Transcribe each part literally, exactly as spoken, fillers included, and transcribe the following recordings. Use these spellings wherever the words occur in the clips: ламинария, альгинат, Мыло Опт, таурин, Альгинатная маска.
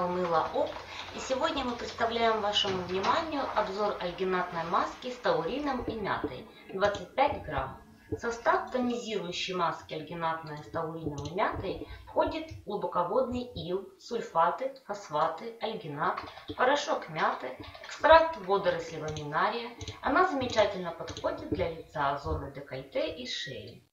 канал Мыло Опт, и сегодня мы представляем вашему вниманию обзор альгинатной маски с таурином и мятой двадцать пять грамм. В состав тонизирующей маски альгинатной с таурином и мятой входит глубоководный ил, сульфаты, фосфаты, альгинат, порошок мяты, экстракт водоросли ламинария. Она замечательно подходит для лица, зоны декольте и шеи.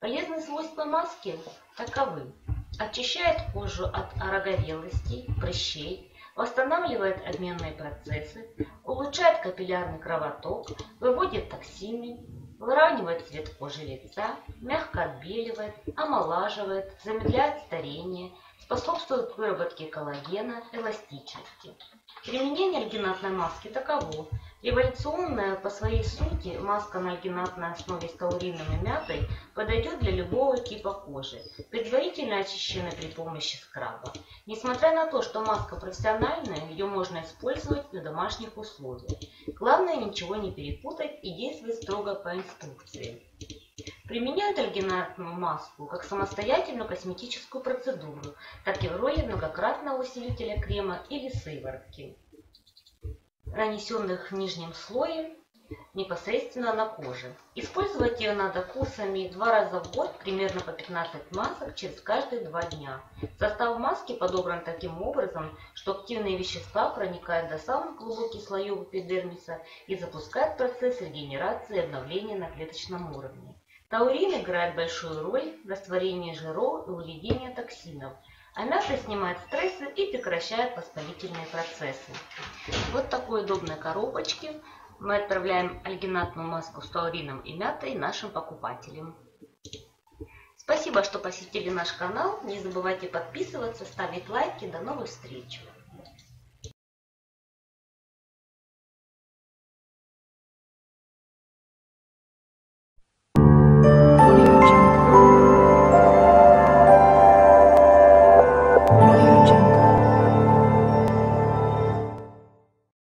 Полезные свойства маски таковы. Очищает кожу от ороговелостей, прыщей, восстанавливает обменные процессы, улучшает капиллярный кровоток, выводит токсины, выравнивает цвет кожи лица, мягко отбеливает, омолаживает, замедляет старение, способствует выработке коллагена, эластичности. Применение альгинатной маски таково. Революционная по своей сути маска на альгинатной основе с таурином и мятой подойдет для любого типа кожи, предварительно очищенной при помощи скраба. Несмотря на то, что маска профессиональная, ее можно использовать на домашних условиях. Главное ничего не перепутать и действовать строго по инструкции. Применяют альгинатную маску как самостоятельную косметическую процедуру, так и в роли многократного усилителя крема или сыворотки, нанесенных нижним слоем непосредственно на коже. Использовать ее надо курсами два раза в год, примерно по пятнадцать масок через каждые два дня. Состав маски подобран таким образом, что активные вещества проникают до самых глубоких слоев эпидермиса и запускают процесс регенерации и обновления на клеточном уровне. Таурин играет большую роль в растворении жиров и выведении токсинов, а мята снимает стрессы и прекращает воспалительные процессы. Вот такой удобной коробочке мы отправляем альгинатную маску с таурином и мятой нашим покупателям. Спасибо, что посетили наш канал. Не забывайте подписываться, ставить лайки. До новых встреч!